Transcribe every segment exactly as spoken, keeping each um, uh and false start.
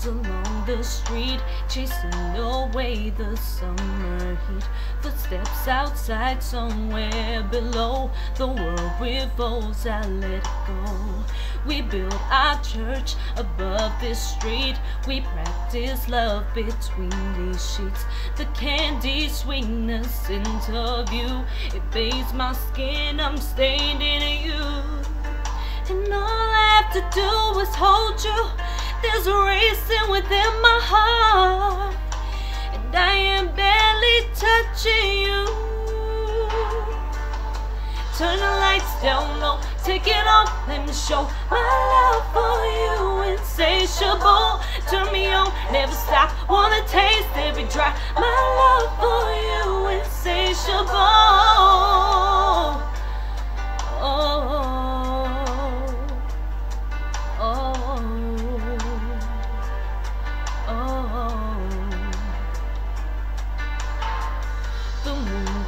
runs along the street, chasing away the summer heat. Footsteps outside somewhere below, the world revolves, I let go. We build our church above this street, we practice love between these sheets. The candy sweetness interview, it bathes my skin, I'm stained in you. And all I have to do is hold you. There's a racing within my heart, and I am barely touching you. Turn the lights down low, take it off, let me show my love for you. Insatiable, turn me on, never stop, wanna taste every drop. My love for you, insatiable.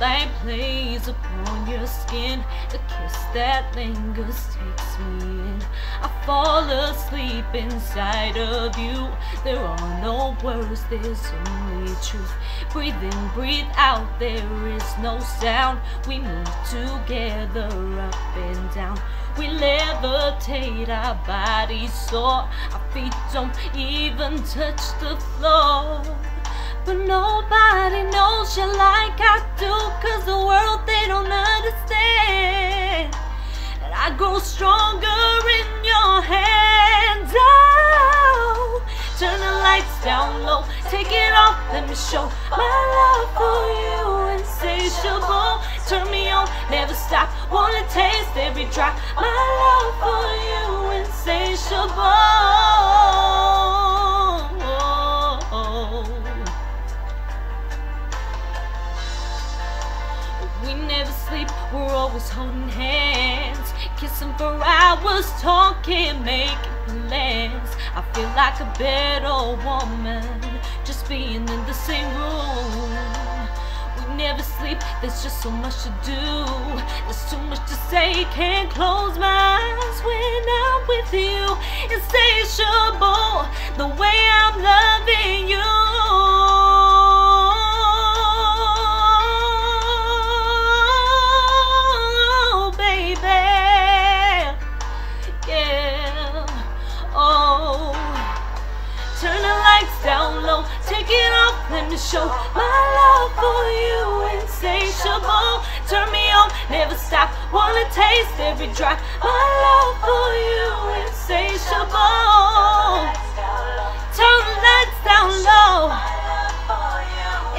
Light plays upon your skin, a kiss that lingers takes me in. I fall asleep inside of you, there are no words, there's only truth. Breathe in, breathe out, there is no sound. We move together up and down, we levitate, our bodies soar, our feet don't even touch the floor. But nobody knows you like I do, cause the world, they don't understand. And I grow stronger in your hands. Oh, turn the lights down low, take it off, let me show my love for you, insatiable. Turn me on, never stop, wanna taste every drop. My love for you, insatiable. We never sleep, we're always holding hands, kissing for hours, talking, making plans. I feel like a better woman, just being in the same room. We never sleep, there's just so much to do, there's too much to say, can't close my eyes when I'm with you. Insatiable, the way I'm loving you. Down low, take it off, let me show my love for you, insatiable. Turn me on, never stop, wanna taste every drop. My love for you, insatiable. Turn the lights down low,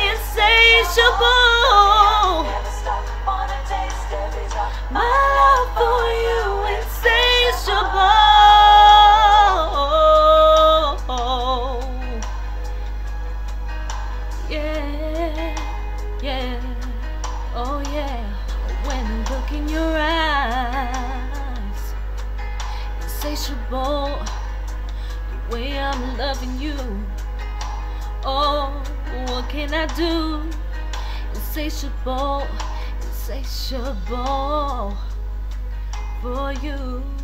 insatiable. My love for you, insatiable. In your eyes, insatiable, the way I'm loving you. Oh, what can I do? Insatiable, insatiable for you.